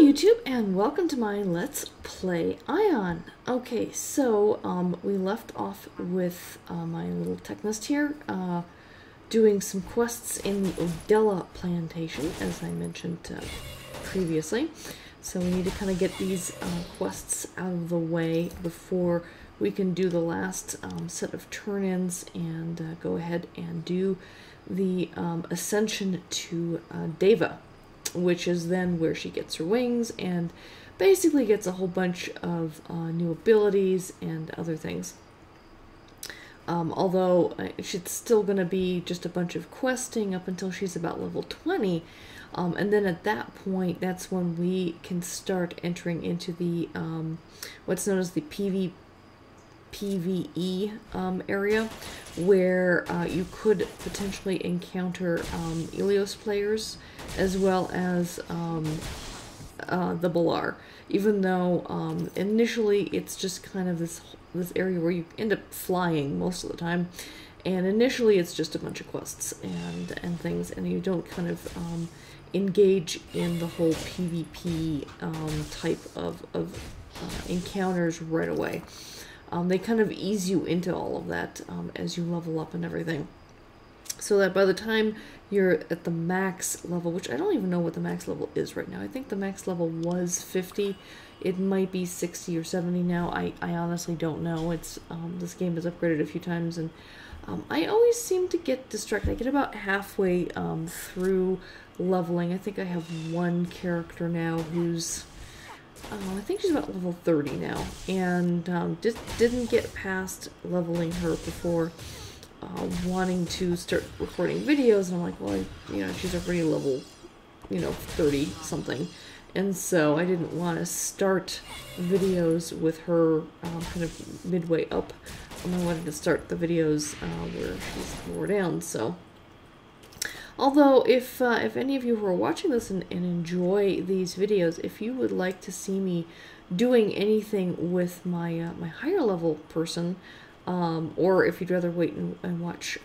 Hi YouTube, and welcome to my Let's Play Aion. Okay, so we left off with my little Technist here doing some quests in the Odella Plantation, as I mentioned previously. So we need to kind of get these quests out of the way before we can do the last set of turn-ins and go ahead and do the Ascension to Deva, which is then where she gets her wings and basically gets a whole bunch of new abilities and other things. Although it's still going to be just a bunch of questing up until she's about level 20. And then at that point, that's when we can start entering into the what's known as the PvE area, where you could potentially encounter Elyos players as well as the Balar, even though initially it's just kind of this area where you end up flying most of the time, and initially it's just a bunch of quests and things, and you don't kind of engage in the whole PvP type of encounters right away. They kind of ease you into all of that as you level up and everything. So that by the time you're at the max level, which I don't even know what the max level is right now. I think the max level was 50. It might be 60 or 70 now. I honestly don't know. It's this game has upgraded a few times, and I always seem to get distracted. I get about halfway through leveling. I think I have one character now who's... I think she's about level 30 now, and just didn't get past leveling her before wanting to start recording videos, and I'm like, well, you know, she's already level, you know, 30 something, and so I didn't want to start videos with her kind of midway up, and I wanted to start the videos where she's more down. So although, if any of you who are watching this and enjoy these videos, if you would like to see me doing anything with my my higher level person, or if you'd rather wait and watch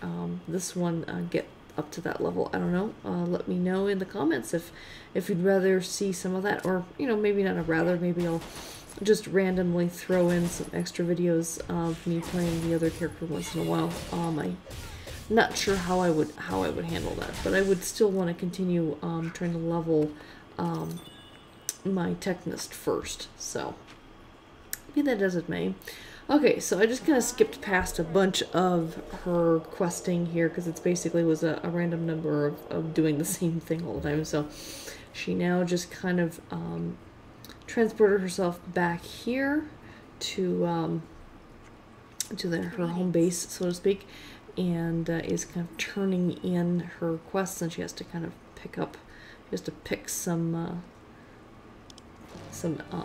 this one get up to that level, I don't know. Let me know in the comments if you'd rather see some of that, or you know, maybe not a rather. Maybe I'll just randomly throw in some extra videos of me playing the other character once in a while. Not sure how I would handle that, but I would still want to continue trying to level my Technist first. So be that as it may. Okay, so I just kind of skipped past a bunch of her questing here because it's basically was a random number of doing the same thing all the time. So she now just kind of transported herself back here to her home base, so to speak, and is kind of turning in her quests, and she has to kind of pick some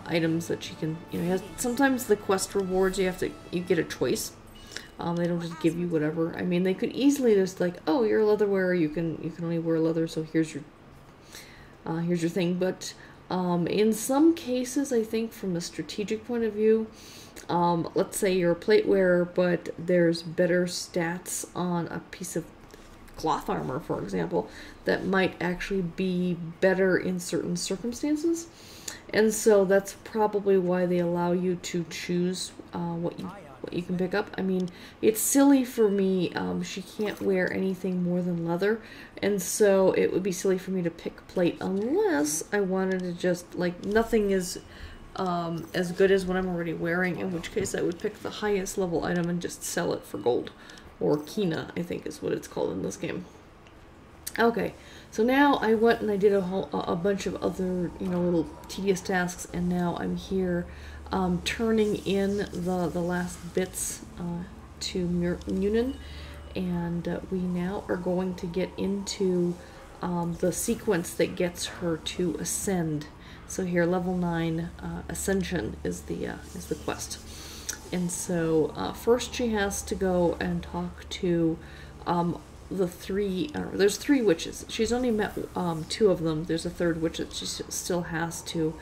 items that she can, you know, sometimes the quest rewards, you get a choice. They don't just give you whatever. I mean, they could easily just like, oh, you're a leather wearer, you can only wear leather, so here's your thing. But in some cases, I think from a strategic point of view, let's say you're a plate wearer, but there's better stats on a piece of cloth armor, for example, that might actually be better in certain circumstances. And so that's probably why they allow you to choose what you can pick up. I mean, it's silly for me. She can't wear anything more than leather, and so it would be silly for me to pick plate unless I wanted to just, like, nothing is as good as what I'm already wearing, in which case I would pick the highest level item and just sell it for gold, or Kina, I think is what it's called in this game. Okay, so now I went and I did a bunch of other, you know, little tedious tasks, and now I'm here turning in the last bits to Munin, and we now are going to get into the sequence that gets her to ascend. So here, level 9 Ascension is the quest, and so first she has to go and talk to the three. There's three witches. She's only met two of them. There's a third witch that she still has to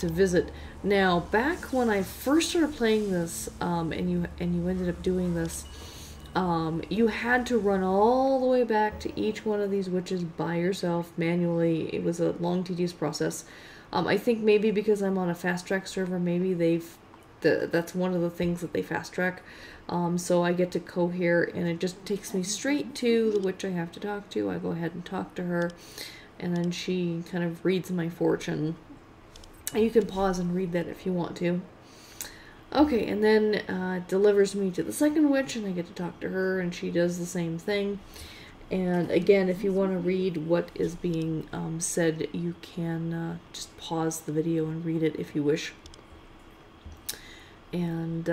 visit. Now, back when I first started playing this, and you ended up doing this, You had to run all the way back to each one of these witches by yourself manually. It was a long, tedious process. I think maybe because I'm on a fast track server, maybe they've that's one of the things that they fast track. So I get to go here, and it just takes me straight to the witch I have to talk to. I go ahead and talk to her, and then she kind of reads my fortune. You can pause and read that if you want to. Okay, and then it delivers me to the second witch, and I get to talk to her, and she does the same thing. And again, if you want to read what is being said, you can just pause the video and read it if you wish. And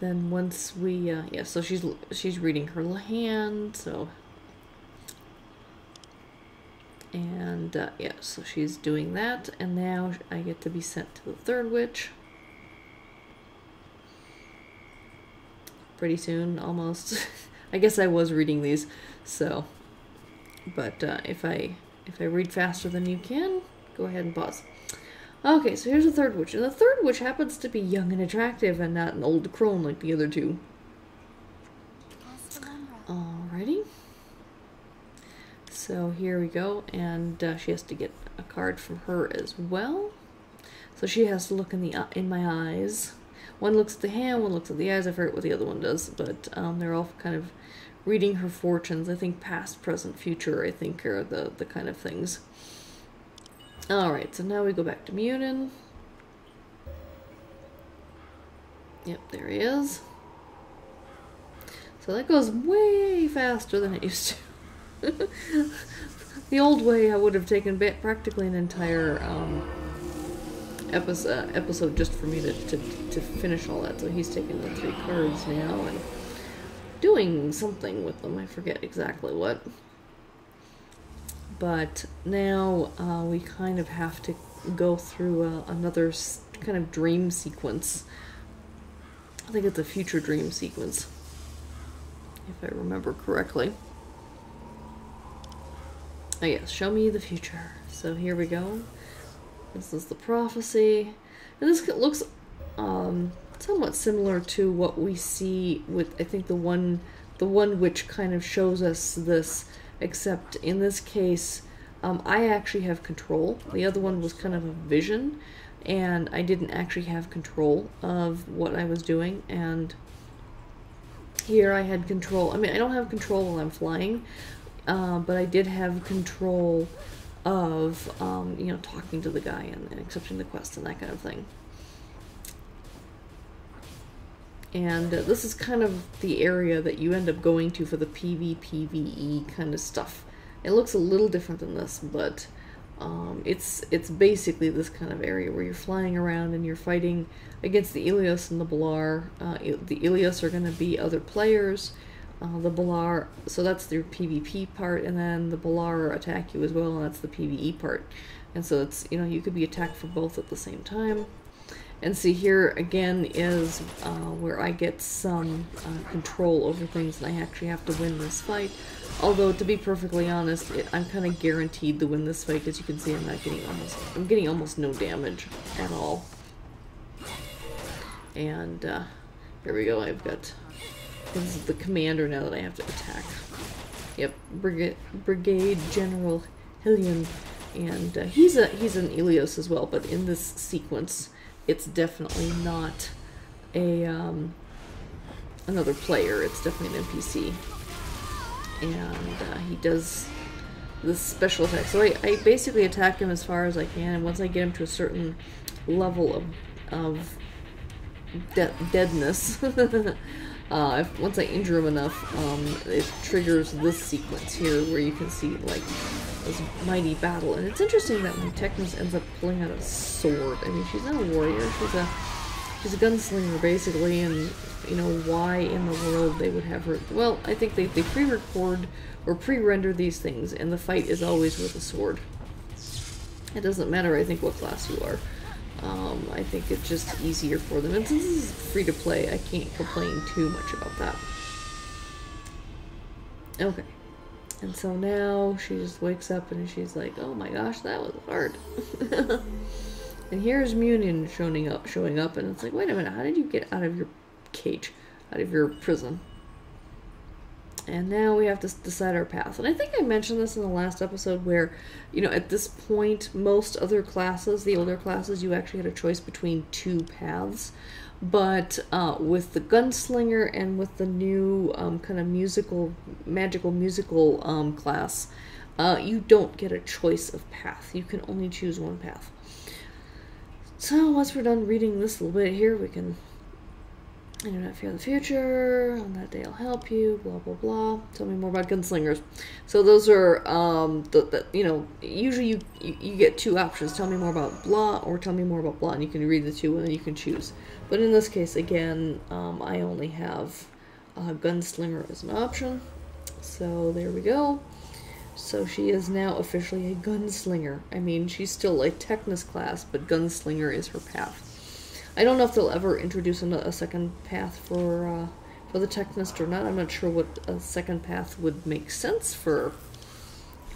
then once we, yeah, so she's reading her hand, so. And yeah, so she's doing that, and now I get to be sent to the third witch. Pretty soon, almost. I guess I was reading these, so. But if I read faster than you can, go ahead and pause. Okay, so here's the third witch, and the third witch happens to be young and attractive, and not an old crone like the other two. Alrighty. So here we go, and she has to get a card from her as well. So she has to look in the in my eyes. One looks at the hand, one looks at the eyes. I forget what the other one does, but they're all kind of reading her fortunes. I think past, present, future, I think, are the kind of things. Alright, so now we go back to Munin. Yep, there he is. So that goes way faster than it used to. The old way, I would have taken practically an entire... episode just for me to finish all that. So he's taking the three cards now and doing something with them. I forget exactly what. But now we kind of have to go through another kind of dream sequence. I think it's a future dream sequence, if I remember correctly. Oh yes, show me the future. So here we go. This is the prophecy, and this looks somewhat similar to what we see with, I think, the one which kind of shows us this, except in this case, I actually have control. The other one was kind of a vision, and I didn't actually have control of what I was doing, and here I had control. I mean, I don't have control while I'm flying, but I did have control of, you know, talking to the guy and accepting the quest and that kind of thing. And this is kind of the area that you end up going to for the PvE kind of stuff. It looks a little different than this, but it's basically this kind of area where you're flying around and you're fighting against the Elyos and the Balar. The Elyos are going to be other players. The Balar, so that's their PvP part, and then the Balar attack you as well, and that's the PvE part. And so it's, you know, you could be attacked for both at the same time. And see, here again is where I get some control over things, and I actually have to win this fight. Although, to be perfectly honest, I'm kind of guaranteed to win this fight, because you can see I'm not getting I'm getting almost no damage at all. And here we go. I've got. This is the commander now that I have to attack. Yep, Brigade General Hillian, and he's an Elyos as well. But in this sequence, it's definitely not a another player. It's definitely an NPC, and he does this special attack. So I basically attack him as far as I can, and once I get him to a certain level of deadness. Once I injure him enough, it triggers this sequence here where you can see, like, this mighty battle. And it's interesting that when Technist ends up pulling out a sword, I mean, she's not a warrior, she's a gunslinger, basically, and, you know, why in the world they would have her... Well, I think they pre-record or pre-render these things, and the fight is always with a sword. It doesn't matter, I think, what class you are. I think it's just easier for them. And since this is free to play, I can't complain too much about that. Okay. And so now she just wakes up and she's like, oh my gosh, that was hard. And here's Munin showing up, and it's like, wait a minute, how did you get out of your cage? Out of your prison? And now we have to decide our path. And I think I mentioned this in the last episode where, you know, at this point, most other classes, the older classes, you actually had a choice between two paths. But with the gunslinger and with the new kind of magical musical class, you don't get a choice of path. You can only choose one path. So once we're done reading this little bit here, we can... I do not fear the future. On that day I'll help you. Blah, blah, blah. Tell me more about gunslingers. So those are, you know, usually you get two options. Tell me more about blah or tell me more about blah. And you can read the two and then you can choose. But in this case, again, I only have gunslinger as an option. So there we go. So she is now officially a gunslinger. I mean, she's still a Technist class, but gunslinger is her path. I don't know if they'll ever introduce a second path for the Technist or not. I'm not sure what a second path would make sense for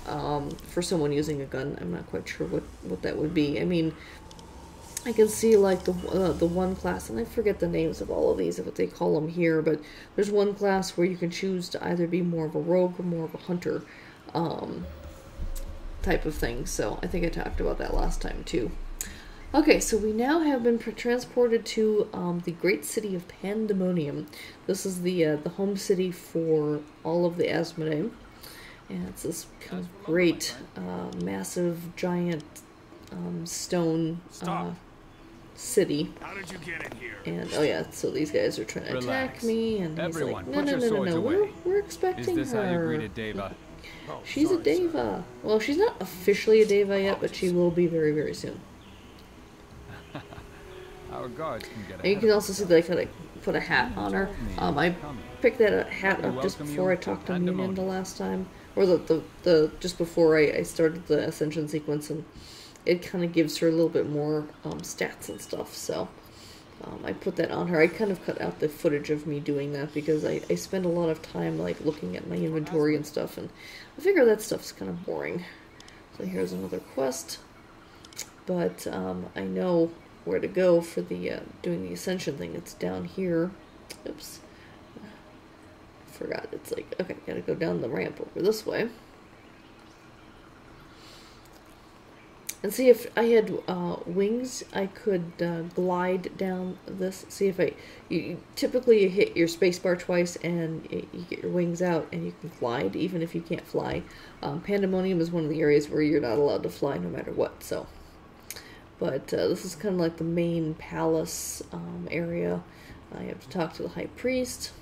someone using a gun. I'm not quite sure what that would be. I mean, I can see like the one class, and I forget the names of all of these, what they call them here, but there's one class where you can choose to either be more of a rogue or more of a hunter type of thing. So I think I talked about that last time too. Okay, so we now have been transported to the great city of Pandemonium. This is the home city for all of the Asmodeim. And it's this kind of great, massive, giant stone city. How did you get in here? And, oh yeah, so these guys are trying to attack me, and everyone, he's like, no, no, no, no, no, we're expecting her. Is this how you greet a Deva? Oh, she's a Deva. Sir. Well, she's not officially a Deva yet, but she will be very, very soon. Our guards can get and you can also see that I kind of put a hat on her. I picked that hat up just before I talked to Munin the last time, or just before I started the Ascension sequence, and it kind of gives her a little bit more stats and stuff, so I put that on her. I kind of cut out the footage of me doing that because I spend a lot of time like looking at my inventory and stuff, and I figure that stuff's kind of boring. So here's another quest, but I know where to go for the doing the Ascension thing. It's down here. Oops, forgot. It's like, okay, gotta go down the ramp over this way and see if I had wings I could glide down this. See if you typically you hit your spacebar twice and you get your wings out and you can glide even if you can't fly. Pandemonium is one of the areas where you're not allowed to fly no matter what, so but this is kind of like the main palace area. I have to talk to the high priest,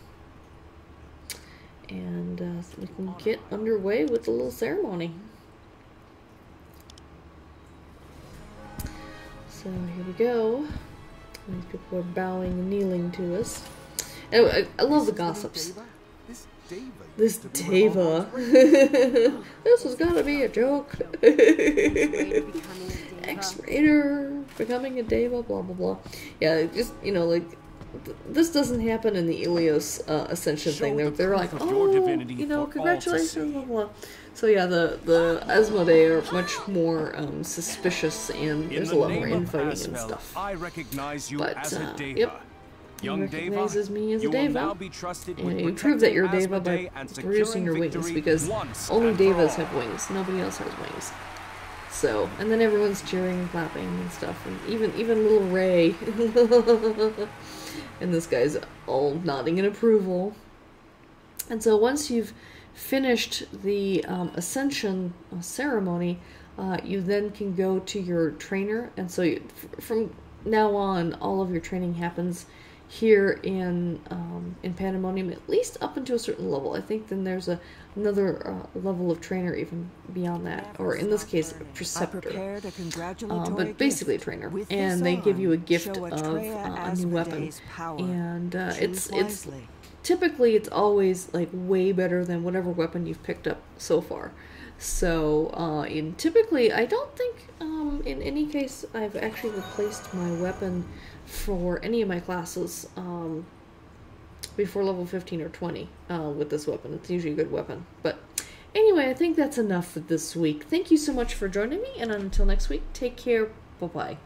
and so we can get underway with a little ceremony. So here we go. These people are bowing and kneeling to us. Anyway, I love the gossips. This Deva. This has got to be a joke. X-Raider becoming a Deva, blah blah blah. Yeah, just, you know, like this doesn't happen in the Elyos Ascension thing. They're like, oh, you know, congratulations, blah blah. So yeah, the Asmodeim are much more suspicious, and there's a lot more infighting and stuff. But yep. Young recognizes Deva, me as a Deva. And you prove that you're a Deva by producing your wings, because only Devas have wings. Nobody else has wings. So, and then everyone's cheering and clapping and stuff, and even little Ray. And this guy's all nodding in approval. And so once you've finished the Ascension ceremony, you then can go to your trainer. And so from now on, all of your training happens here in Pandemonium, at least up into a certain level. I think then there's another level of trainer even beyond that, or in this case, a preceptor, but basically a trainer. And they give you a gift of a new weapon, and it's typically it's always like way better than whatever weapon you've picked up so far. So, in typically, I don't think in any case I've actually replaced my weapon for any of my classes before level 15 or 20 with this weapon. It's usually a good weapon. But anyway, I think that's enough for this week. Thank you so much for joining me, and until next week, take care. Bye-bye.